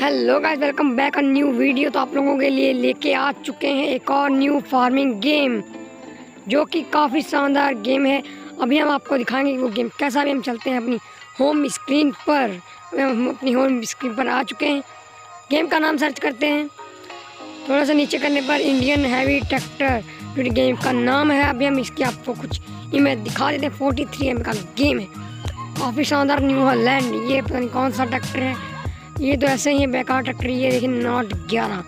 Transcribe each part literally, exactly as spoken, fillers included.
Hello guys, welcome back on new video. तो आप लोगों के लिए लेके आ चुके हैं एक और न्यू फार्मिंग गेम, जो कि काफ़ी शानदार गेम है। अभी हम आपको दिखाएंगे वो गेम कैसा भी। हम चलते हैं अपनी होम स्क्रीन पर। हम अपनी होम स्क्रीन पर आ चुके हैं। गेम का नाम सर्च करते हैं, थोड़ा सा नीचे करने पर इंडियन हैवी ट्रैक्टर जो गेम का नाम है। अभी हम इसकी आपको कुछ इमेज दिखा देते हैं। फोर्टी थ्री एम का गेम है, काफ़ी शानदार। न्यू हॉलैंड, ये पता नहीं कौन सा ट्रैक्टर है। ये तो ऐसे ही है, बेकार ट्रैक्टर। ये देखिए नॉट ग्यारह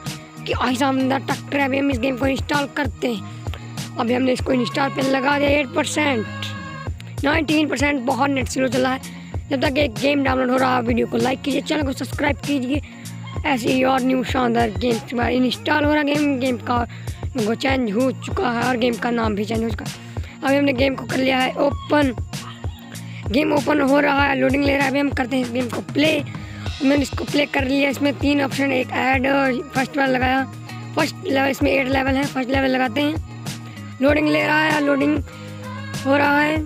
कि आइसामंदर ट्रैक्टर है। अभी हम इस गेम को इंस्टॉल करते हैं। अभी हमने इसको इंस्टॉल पे लगा दिया। एट परसेंट, नाइनटीन परसेंट बहुत नेट स्लो चला है। जब तक एक गेम डाउनलोड हो रहा है, वीडियो को लाइक कीजिए, चैनल को सब्सक्राइब कीजिए। ऐसे ही और न्यू शानदार गेम तुम्हारे इंस्टॉल हो रहा है। गेम गेम का वो चेंज हो चुका है और गेम का नाम भी चेंज हो चुका है। अभी हमने गेम को कर लिया है ओपन। गेम ओपन हो रहा है, लोडिंग ले रहा है। अभी हम करते हैं इस गेम को प्ले। मैंने इसको प्ले कर लिया। इसमें तीन ऑप्शन, एक ऐड, फर्स्ट वाला लगाया। फर्स्ट लेवल, इसमें एट लेवल है। फर्स्ट लेवल लगाते हैं। लोडिंग ले रहा है, लोडिंग हो रहा है।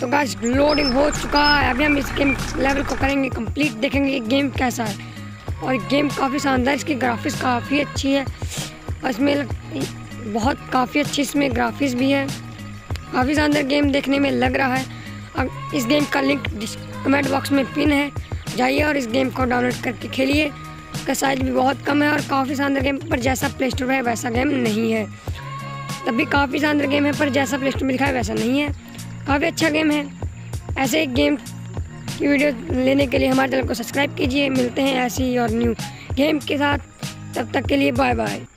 तो गाइस लोडिंग हो चुका है। अभी हम इस गेम लेवल को करेंगे कंप्लीट, देखेंगे गेम कैसा है। और गेम काफ़ी शानदार, इसकी ग्राफिक्स काफ़ी अच्छी है। और इसमें बहुत काफ़ी अच्छी इसमें ग्राफिक्स भी है। काफ़ी शानदार गेम देखने में लग रहा है। अब इस गेम का लिंक कमेंट बॉक्स में पिन है, जाइए और इस गेम को डाउनलोड करके खेलिए। इसका साइज भी बहुत कम है और काफ़ी शानदार गेम, पर जैसा प्ले स्टोर है वैसा गेम नहीं है। तब भी काफ़ी शानदार गेम है, पर जैसा प्ले स्टोर में लिखा है वैसा नहीं है। काफ़ी अच्छा गेम है। ऐसे एक गेम की वीडियो लेने के लिए हमारे चैनल को सब्सक्राइब कीजिए। मिलते हैं ऐसी और न्यू गेम के साथ, तब तक के लिए बाय बाय।